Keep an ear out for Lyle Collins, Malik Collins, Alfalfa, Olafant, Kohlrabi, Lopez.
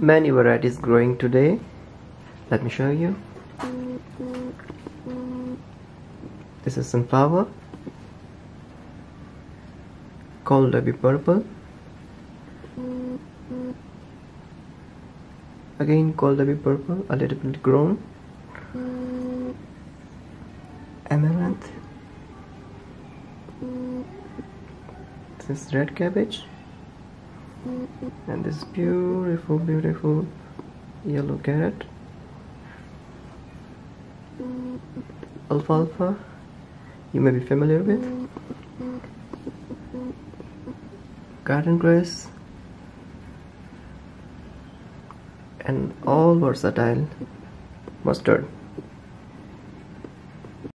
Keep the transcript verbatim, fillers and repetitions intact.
many varieties growing today. Let me show you. This is sunflower, Kohlrabi purple, again Kohlrabi purple, a little bit grown, amaranth, this is red cabbage, and this beautiful, beautiful yellow carrot, alfalfa, you may be familiar with, garden grass, and all versatile mustard.